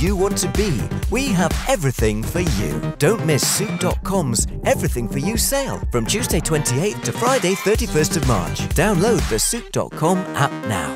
You want to be. We have everything for you. Don't miss SOUQ.com's Everything For You sale from Tuesday 28th to Friday 31st of March. Download the SOUQ.com app now.